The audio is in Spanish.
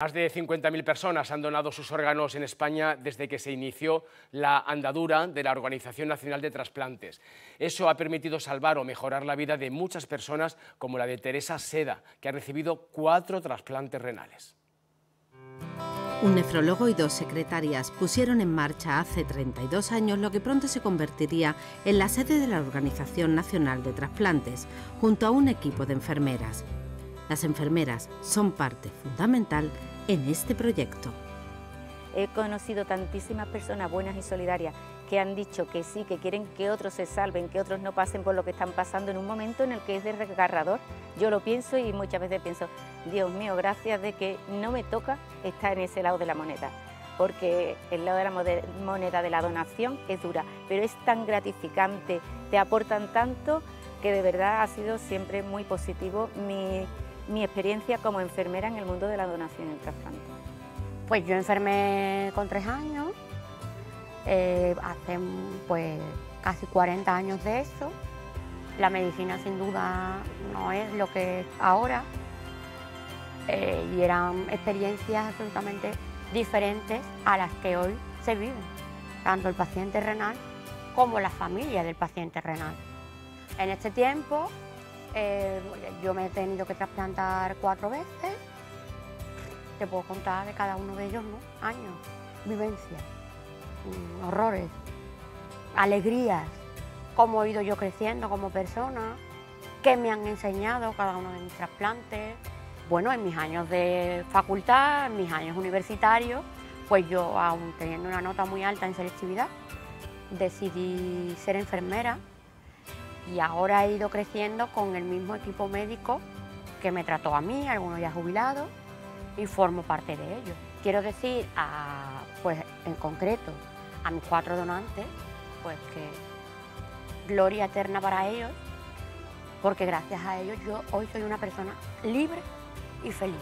Más de 50.000 personas han donado sus órganos en España desde que se inició la andadura de la Organización Nacional de Trasplantes. Eso ha permitido salvar o mejorar la vida de muchas personas, como la de Teresa Seda, que ha recibido 4 trasplantes renales. Un nefrólogo y 2 secretarias pusieron en marcha hace 32 años lo que pronto se convertiría en la sede de la Organización Nacional de Trasplantes, junto a un equipo de enfermeras. Las enfermeras son parte fundamental en este proyecto. He conocido tantísimas personas buenas y solidarias que han dicho que sí, que quieren que otros se salven, que otros no pasen por lo que están pasando en un momento en el que es desgarrador. Yo lo pienso y muchas veces pienso, Dios mío, gracias de que no me toca estar en ese lado de la moneda, porque el lado de la moneda de la donación es dura, pero es tan gratificante, te aportan tanto que de verdad ha sido siempre muy positivo mi experiencia como enfermera en el mundo de la donación y el trasplante. Pues yo enfermé con 3 años, hace pues casi 40 años de eso. La medicina sin duda no es lo que es ahora y eran experiencias absolutamente diferentes a las que hoy se viven, tanto el paciente renal como la familia del paciente renal. En este tiempo yo me he tenido que trasplantar 4 veces. Te puedo contar de cada uno de ellos, ¿no? Años, vivencias, horrores, alegrías, cómo he ido yo creciendo como persona, qué me han enseñado cada uno de mis trasplantes. Bueno, en mis años de facultad, en mis años universitarios, pues yo, aún teniendo una nota muy alta en selectividad, decidí ser enfermera. Y ahora he ido creciendo con el mismo equipo médico que me trató a mí, algunos ya jubilados, y formo parte de ellos. Quiero decir, pues en concreto, a mis 4 donantes, pues que gloria eterna para ellos, porque gracias a ellos yo hoy soy una persona libre y feliz.